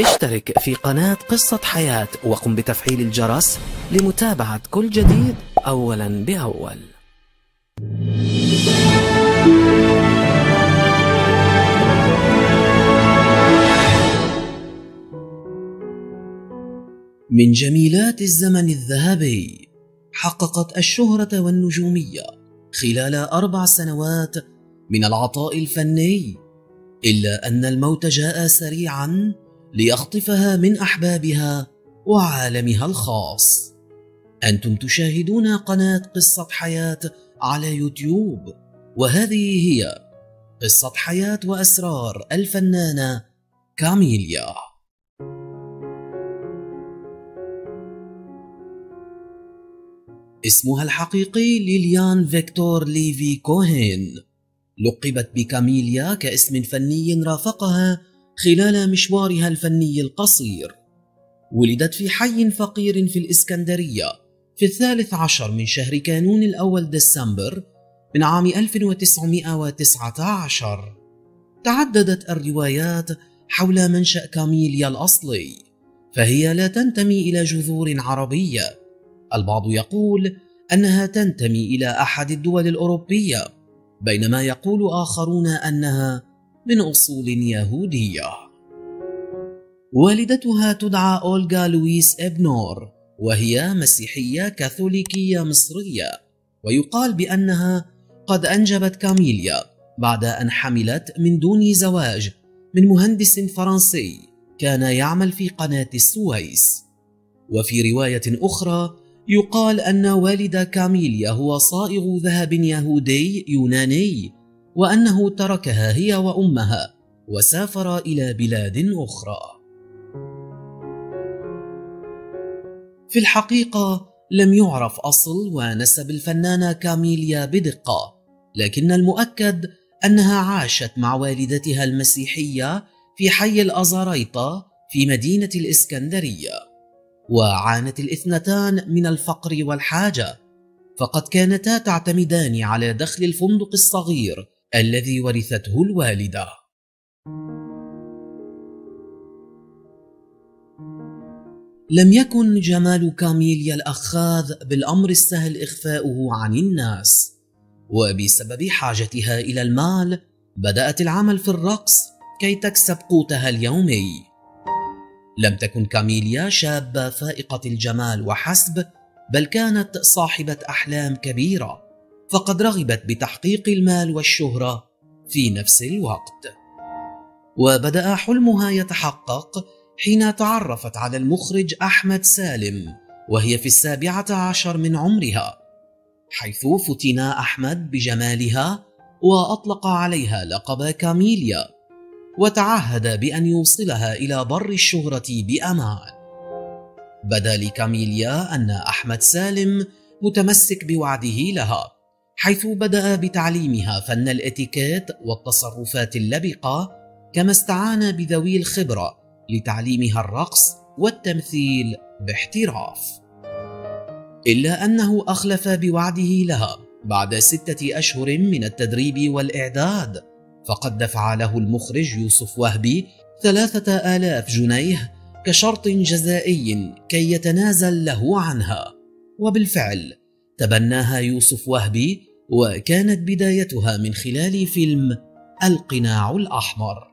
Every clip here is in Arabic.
اشترك في قناة قصة حياة وقم بتفعيل الجرس لمتابعة كل جديد أولا بأول. من جميلات الزمن الذهبي حققت الشهرة والنجومية خلال 4 سنوات من العطاء الفني، إلا أن الموت جاء سريعا ليخطفها من أحبابها وعالمها الخاص. أنتم تشاهدون قناة قصة حياة على يوتيوب، وهذه هي قصة حياة وأسرار الفنانة كاميليا. اسمها الحقيقي ليليان فيكتور ليفي كوهين، لقبت بكاميليا كاسم فني رافقها خلال مشوارها الفني القصير. ولدت في حي فقير في الإسكندرية في 13 من شهر كانون الأول ديسمبر من عام 1919. تعددت الروايات حول منشأ كاميليا الأصلي، فهي لا تنتمي إلى جذور عربية. البعض يقول أنها تنتمي إلى أحد الدول الأوروبية، بينما يقول آخرون أنها من أصول يهودية. والدتها تدعى أولغا لويس إبنور، وهي مسيحية كاثوليكية مصرية، ويقال بأنها قد أنجبت كاميليا بعد أن حملت من دون زواج من مهندس فرنسي كان يعمل في قناة السويس. وفي رواية أخرى يقال أن والد كاميليا هو صائغ ذهب يهودي يوناني، وأنه تركها هي وأمها وسافر إلى بلاد أخرى. في الحقيقة لم يعرف أصل ونسب الفنانة كاميليا بدقة، لكن المؤكد أنها عاشت مع والدتها المسيحية في حي الأزاريطة في مدينة الإسكندرية، وعانت الاثنتان من الفقر والحاجة، فقد كانتا تعتمدان على دخل الفندق الصغير الذي ورثته الوالدة. لم يكن جمال كاميليا الأخاذ بالأمر السهل إخفاؤه عن الناس، وبسبب حاجتها إلى المال بدأت العمل في الرقص كي تكسب قوتها اليومي. لم تكن كاميليا شابة فائقة الجمال وحسب، بل كانت صاحبة أحلام كبيرة، فقد رغبت بتحقيق المال والشهرة في نفس الوقت. وبدأ حلمها يتحقق حين تعرفت على المخرج أحمد سالم وهي في 17 من عمرها، حيث فتن أحمد بجمالها وأطلق عليها لقب كاميليا، وتعهد بأن يوصلها إلى بر الشهرة بأمان. بدا لكاميليا أن أحمد سالم متمسك بوعده لها، حيث بدأ بتعليمها فن الاتيكيت والتصرفات اللبقة، كما استعان بذوي الخبرة لتعليمها الرقص والتمثيل باحتراف. إلا أنه أخلف بوعده لها بعد 6 أشهر من التدريب والإعداد، فقد دفع له المخرج يوسف وهبي 3000 جنيه كشرط جزائي كي يتنازل له عنها، وبالفعل تبناها يوسف وهبي، وكانت بدايتها من خلال فيلم القناع الأحمر.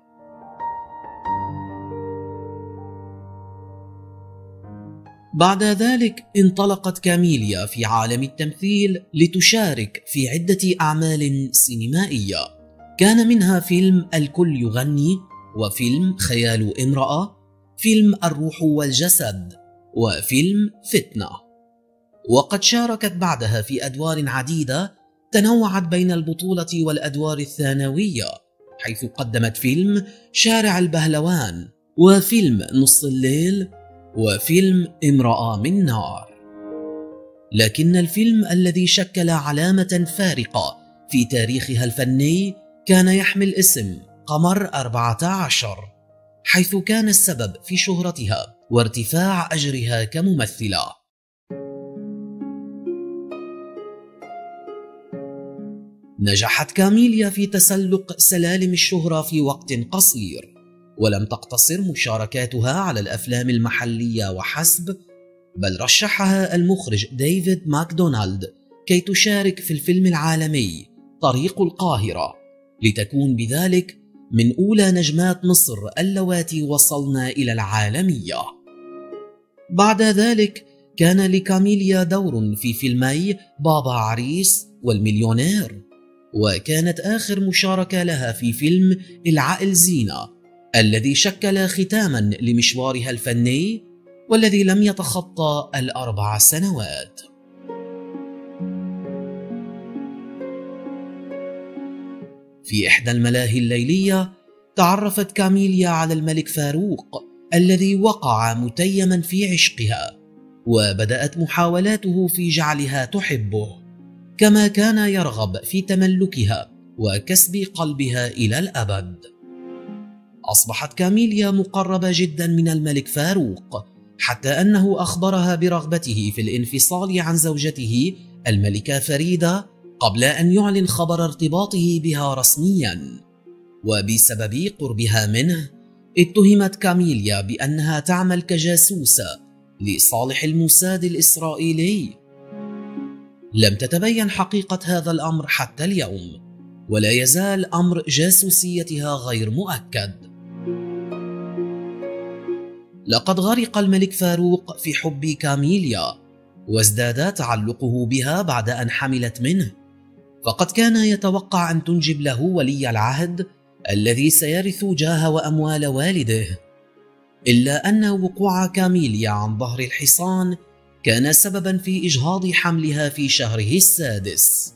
بعد ذلك انطلقت كاميليا في عالم التمثيل لتشارك في عدة أعمال سينمائية، كان منها فيلم الكل يغني، وفيلم خيال امرأة، فيلم الروح والجسد، وفيلم فتنة. وقد شاركت بعدها في أدوار عديدة تنوعت بين البطولة والأدوار الثانوية، حيث قدمت فيلم شارع البهلوان، وفيلم نص الليل، وفيلم امرأة من نار. لكن الفيلم الذي شكل علامة فارقة في تاريخها الفني كان يحمل اسم قمر 14، حيث كان السبب في شهرتها وارتفاع أجرها كممثلة. نجحت كاميليا في تسلق سلالم الشهرة في وقت قصير، ولم تقتصر مشاركاتها على الأفلام المحلية وحسب، بل رشحها المخرج ديفيد ماكدونالد كي تشارك في الفيلم العالمي طريق القاهرة، لتكون بذلك من أولى نجمات مصر اللواتي وصلنا إلى العالمية. بعد ذلك كان لكاميليا دور في فيلمي بابا عريس والمليونير، وكانت آخر مشاركة لها في فيلم العقل زينة، الذي شكل ختاما لمشوارها الفني والذي لم يتخطى ال4 سنوات. في إحدى الملاهي الليلية تعرفت كاميليا على الملك فاروق الذي وقع متيما في عشقها، وبدأت محاولاته في جعلها تحبه، كما كان يرغب في تملكها وكسب قلبها إلى الأبد. أصبحت كاميليا مقربة جدا من الملك فاروق، حتى أنه أخبرها برغبته في الانفصال عن زوجته الملكة فريدة قبل أن يعلن خبر ارتباطه بها رسميا. وبسبب قربها منه اتهمت كاميليا بأنها تعمل كجاسوسة لصالح الموساد الإسرائيلي. لم تتبين حقيقة هذا الأمر حتى اليوم، ولا يزال أمر جاسوسيتها غير مؤكد. لقد غرق الملك فاروق في حب كاميليا، وازداد تعلقه بها بعد أن حملت منه، فقد كان يتوقع أن تنجب له ولي العهد الذي سيرث جاه وأموال والده، إلا أن وقوع كاميليا عن ظهر الحصان كان سببا في إجهاض حملها في شهره السادس.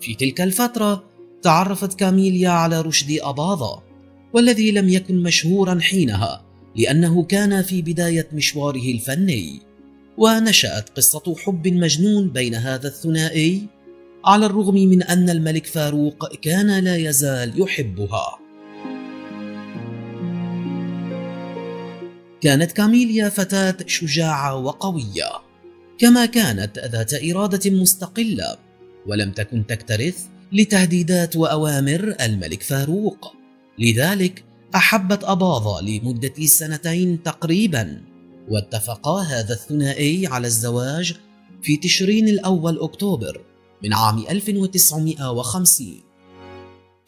في تلك الفترة تعرفت كاميليا على رشدي أباظة، والذي لم يكن مشهورا حينها لأنه كان في بداية مشواره الفني، ونشأت قصة حب مجنون بين هذا الثنائي، على الرغم من أن الملك فاروق كان لا يزال يحبها. كانت كاميليا فتاة شجاعة وقوية، كما كانت ذات إرادة مستقلة، ولم تكن تكترث لتهديدات وأوامر الملك فاروق، لذلك أحبت أباظة لمدة 2 سنين تقريبا، واتفقا هذا الثنائي على الزواج في تشرين الأول أكتوبر من عام 1950،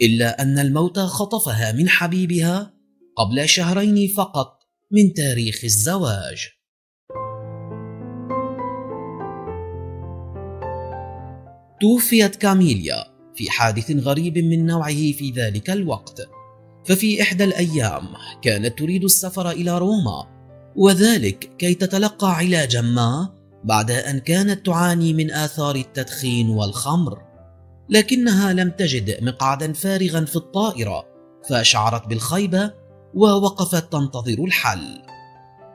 إلا أن الموت خطفها من حبيبها قبل 2 شهر فقط من تاريخ الزواج. توفيت كاميليا في حادث غريب من نوعه في ذلك الوقت، ففي إحدى الأيام كانت تريد السفر إلى روما، وذلك كي تتلقى علاجا ما بعد أن كانت تعاني من آثار التدخين والخمر، لكنها لم تجد مقعدا فارغا في الطائرة، فشعرت بالخيبة ووقفت تنتظر الحل.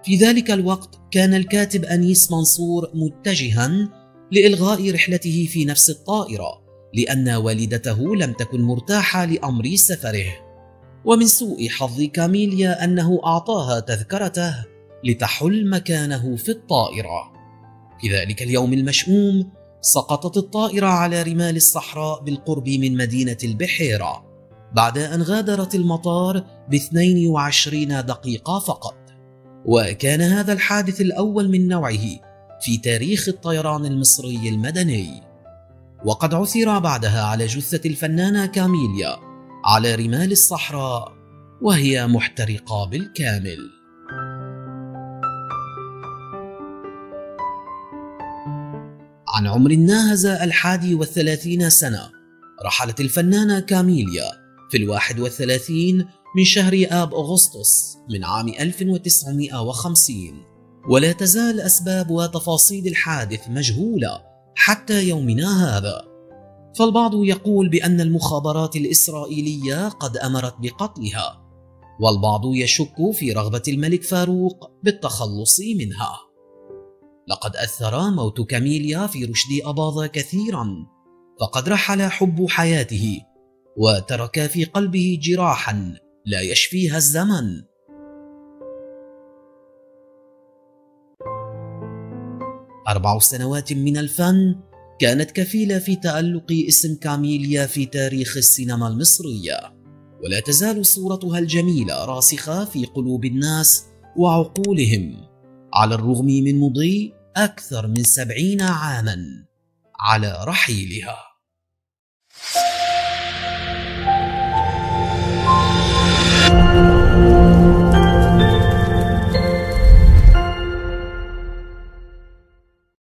في ذلك الوقت كان الكاتب أنيس منصور متجها لإلغاء رحلته في نفس الطائرة، لأن والدته لم تكن مرتاحة لأمر سفره، ومن سوء حظ كاميليا أنه أعطاها تذكرته لتحل مكانه في الطائرة. في ذلك اليوم المشؤوم سقطت الطائرة على رمال الصحراء بالقرب من مدينة البحيرة، بعد أن غادرت المطار ب22 دقيقة فقط، وكان هذا الحادث الأول من نوعه في تاريخ الطيران المصري المدني. وقد عثر بعدها على جثة الفنانة كاميليا على رمال الصحراء وهي محترقة بالكامل. عن عمر ناهز 31 سنة رحلت الفنانة كاميليا في 31 من شهر آب أغسطس من عام 1950، ولا تزال أسباب وتفاصيل الحادث مجهولة حتى يومنا هذا. فالبعض يقول بأن المخابرات الإسرائيلية قد أمرت بقتلها، والبعض يشك في رغبة الملك فاروق بالتخلص منها. لقد أثر موت كاميليا في رشدي أباظة كثيرا، فقد رحل حب حياته وترك في قلبه جراحا لا يشفيها الزمن. 4 سنوات من الفن كانت كفيلة في تألق اسم كاميليا في تاريخ السينما المصرية، ولا تزال صورتها الجميلة راسخة في قلوب الناس وعقولهم على الرغم من مضي أكثر من 70 عاماً على رحيلها.